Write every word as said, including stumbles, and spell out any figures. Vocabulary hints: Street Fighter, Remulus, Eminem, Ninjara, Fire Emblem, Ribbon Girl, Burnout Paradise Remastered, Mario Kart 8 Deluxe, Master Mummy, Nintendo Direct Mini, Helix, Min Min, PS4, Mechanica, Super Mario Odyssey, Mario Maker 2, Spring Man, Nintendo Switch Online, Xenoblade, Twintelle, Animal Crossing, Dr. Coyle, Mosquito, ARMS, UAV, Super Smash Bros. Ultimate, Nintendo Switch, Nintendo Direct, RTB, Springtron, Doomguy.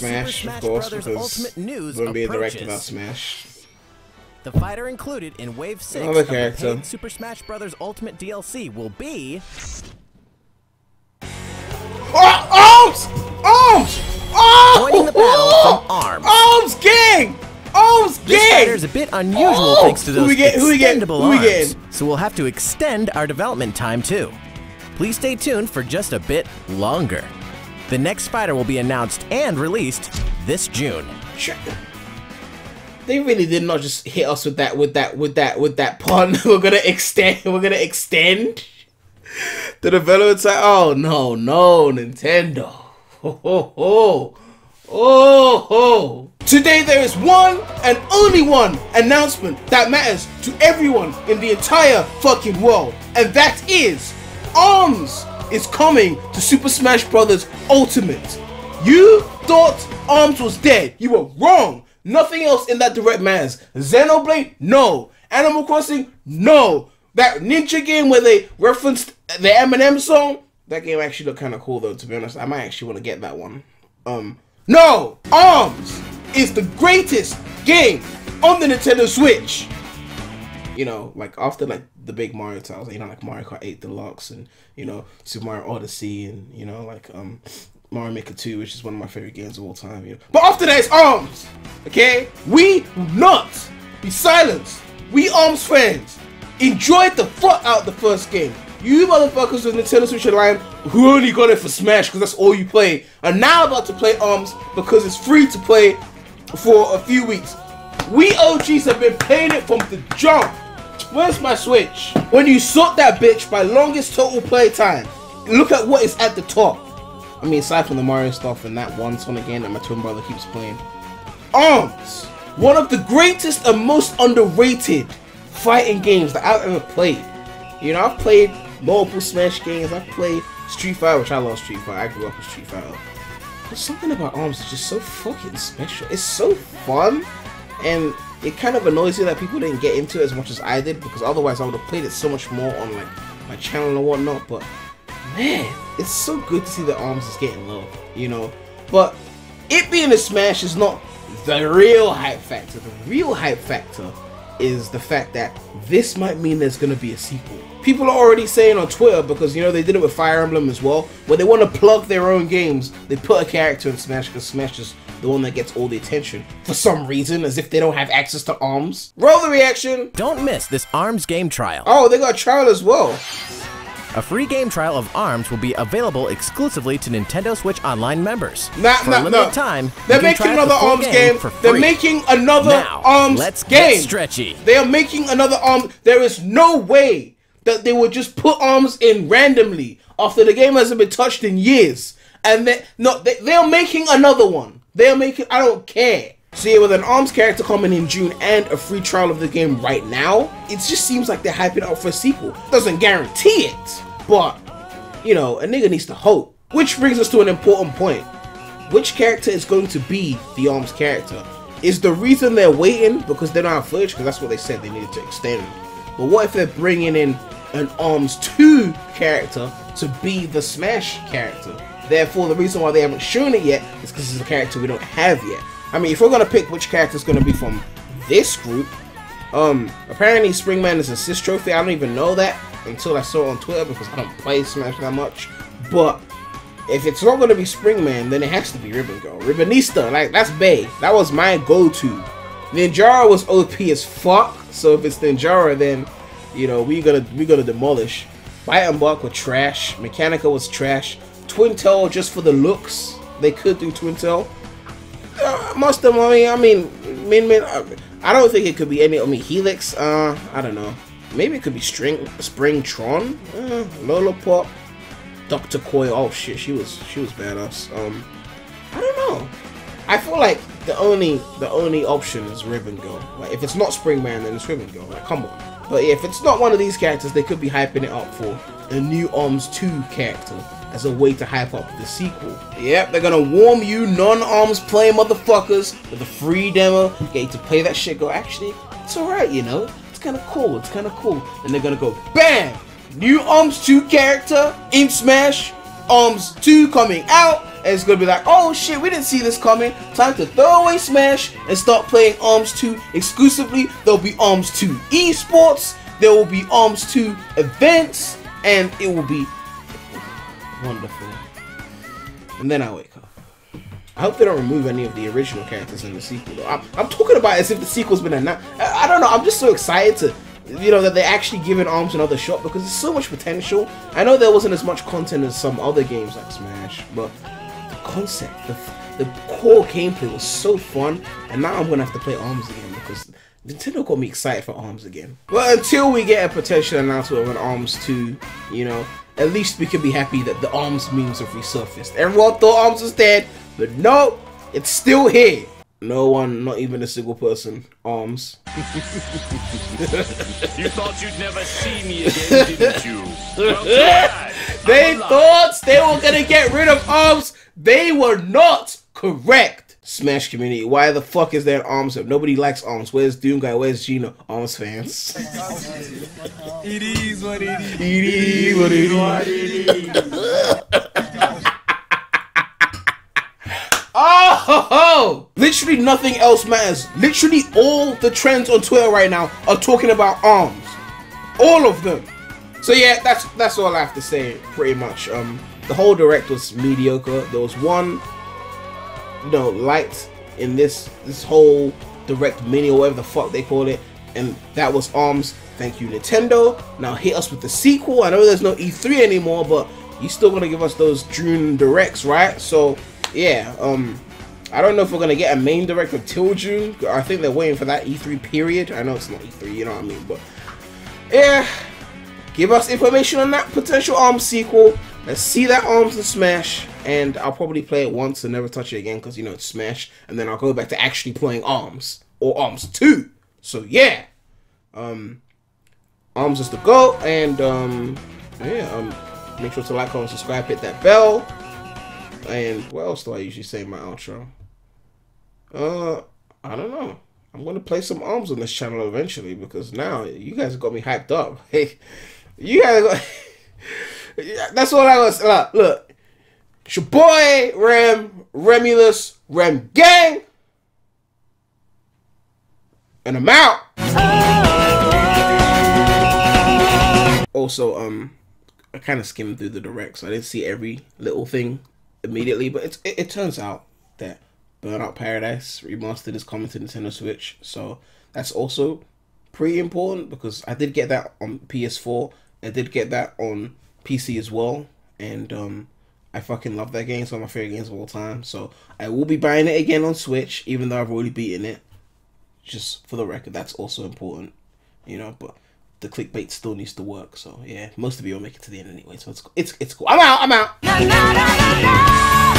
Smash, Super Smash of course, Brothers because Ultimate news wouldn't be approaches. Direct about Smash. The fighter included in Wave six Another of character. the paid Super Smash Bros. Ultimate D L C will be... ARMS! ARMS! ARMS! Joining the battle from ARMS. ARMS gang! ARMS gang! This fighter is a bit unusual oh! thanks to those who we get, who extendable we get, who arms, we so we'll have to extend our development time too. Please stay tuned for just a bit longer. The next fighter will be announced and released this June. Sure. They really did not just hit us with that, with that, with that, with that pun. We're gonna extend. We're gonna extend. The developers like, oh no, no, Nintendo. Oh, oh, oh, oh, oh. Today there is one and only one announcement that matters to everyone in the entire fucking world, and that is, ARMS is coming to Super Smash Bros. Ultimate. You thought ARMS was dead. You were wrong. Nothing else in that direct matters. Xenoblade? No. Animal Crossing? No. That ninja game where they referenced the Eminem song? That game actually looked kind of cool though, to be honest. I might actually want to get that one. Um, no! ARMS is the greatest game on the Nintendo Switch! You know, like after like the big Mario titles, you know, like Mario Kart eight Deluxe and, you know, Super Mario Odyssey and, you know, like, um... Mario Maker two, which is one of my favorite games of all time, you know. But after that, it's ARMS! Okay? We will not be silenced! We ARMS fans! Enjoyed the fuck out the first game! You motherfuckers with Nintendo Switch Online who only got it for Smash because that's all you play are now about to play ARMS because it's free to play for a few weeks. We O Gs have been playing it from the jump! Where's my Switch? When you sort that bitch by longest total play time, look at what is at the top. I mean, aside from the Mario stuff and that one Sonic game that my twin brother keeps playing. ARMS! One of the greatest and most underrated fighting games that I've ever played. You know, I've played multiple Smash games, I've played Street Fighter, which I love Street Fighter, I grew up with Street Fighter. But something about ARMS is just so fucking special. It's so fun, and it kind of annoys me that people didn't get into it as much as I did, because otherwise I would have played it so much more on like my channel and whatnot, but... Man, it's so good to see that ARMS is getting love, you know. But it being a Smash is not the real hype factor. The real hype factor is the fact that this might mean there's going to be a sequel. People are already saying on Twitter, because, you know, they did it with Fire Emblem as well, where they want to plug their own games. They put a character in Smash because Smash is the one that gets all the attention for some reason, as if they don't have access to ARMS. Roll the reaction. Don't miss this ARMS game trial. Oh, they got a trial as well. A free game trial of ARMS will be available exclusively to Nintendo Switch Online members. Nah, for nah, a limited nah. time, they're making another the ARMS game. game. They're making another now, ARMS let's game. Get stretchy. They are making another ARMS. There is no way that they would just put ARMS in randomly after the game hasn't been touched in years. And they no, they, they are making another one. They are making. I don't care. So yeah, with an ARMS character coming in June and a free trial of the game right now, it just seems like they're hyping up for a sequel. Doesn't guarantee it, but, you know, a nigga needs to hope. Which brings us to an important point. Which character is going to be the ARMS character? Is the reason they're waiting because they don't have footage? Because that's what they said, they needed to extend. But what if they're bringing in an ARMS two character to be the Smash character? Therefore, the reason why they haven't shown it yet is because it's a character we don't have yet. I mean, if we're gonna pick which character's gonna be from this group, um, apparently Spring Man is an assist trophy. I don't even know that until I saw it on Twitter because I don't play Smash that much. But if it's not gonna be Spring Man, then it has to be Ribbon Girl. Ribbonista, like, that's bae. That was my go-to. Ninjara was O P as fuck, so if it's Ninjara, then, you know, we gonna, we gonna demolish. Bite and Bark were trash. Mechanica was trash. Twintelle, just for the looks, they could do Twintelle. Uh, Master Mummy, I mean, Min Min, uh, I don't think it could be any, I mean, Helix, uh, I don't know. Maybe it could be String, Springtron, uh, Lollipop, Doctor Coyle, oh shit, she was, she was badass. Um, I don't know. I feel like the only, the only option is Ribbon Girl. Like, if it's not Spring Man, then it's Ribbon Girl, like, come on. But yeah, if it's not one of these characters, they could be hyping it up for a new ARMS two character as a way to hype up the sequel. Yep, they're gonna warm you non-ARMS play motherfuckers with a free demo. Get you to play that shit, go, actually, it's alright, you know? It's kinda cool, it's kinda cool. And they're gonna go, BAM! New ARMS two character in Smash, ARMS two coming out, and it's gonna be like, oh shit, we didn't see this coming. Time to throw away Smash and start playing ARMS two exclusively. There'll be ARMS two esports, there will be ARMS two events, and it will be wonderful. And then I wake up. I hope they don't remove any of the original characters in the sequel, though. I'm, I'm talking about as if the sequel's been announced. I, I don't know, I'm just so excited to, you know, that they're actually giving ARMS another shot, because there's so much potential. I know there wasn't as much content as some other games like Smash, but the concept, the, the core gameplay was so fun, and now I'm going to have to play ARMS again, because Nintendo got me excited for ARMS again. But until we get a potential announcement of an ARMS two, you know, at least we can be happy that the ARMS memes have resurfaced. Everyone thought ARMS was dead, but no, it's still here. No one, not even a single person, ARMS. You thought you'd never see me again, didn't you? Well, glad. They thought they were gonna get rid of ARMS. They were not correct. Smash community, why the fuck is there an ARMS if nobody likes ARMS? Where's Doomguy? Where's Gina? ARMS fans. It is what it is. It is what it is. Oh, ho, ho. Literally nothing else matters. Literally all the trends on Twitter right now are talking about ARMS. All of them. So yeah, that's that's all I have to say, pretty much. Um, the whole Direct was mediocre. There was one, you know, light in this this whole Direct mini or whatever the fuck they call it, and that was ARMS. Thank you, Nintendo. Now hit us with the sequel. I know there's no E three anymore, but you still gonna give us those June Directs, right? So. Yeah, um, I don't know if we're gonna get a main Direct until June. I think they're waiting for that E three period. I know it's not E three, you know what I mean, but yeah, give us information on that potential ARMS sequel. Let's see that ARMS and Smash, and I'll probably play it once and never touch it again because, you know, it's Smash, and then I'll go back to actually playing ARMS or ARMS two. So yeah, um, ARMS is the go, and um, yeah, um, make sure to like, comment, subscribe, hit that bell. And what else do I usually say in my outro? Uh, I don't know. I'm going to play some ARMS on this channel eventually, because now you guys got me hyped up. Hey, you guys got... yeah, that's all I was... Uh, look, it's your boy, Rem, Remulus, Rem Gang. And I'm out. Oh. Also, um, I kind of skimmed through the Directs. So I didn't see every little thing immediately, but it's, it, it turns out that Burnout Paradise Remastered is coming to Nintendo Switch, so that's also pretty important, because I did get that on P S four, I did get that on P C as well, and um, I fucking love that game. It's one of my favorite games of all time, so I will be buying it again on Switch, even though I've already beaten it, just for the record. That's also important, you know, but the clickbait still needs to work, so yeah. Most of you will make it to the end anyway, so it's it's it's cool. I'm out. I'm out. No, no, no, no, no.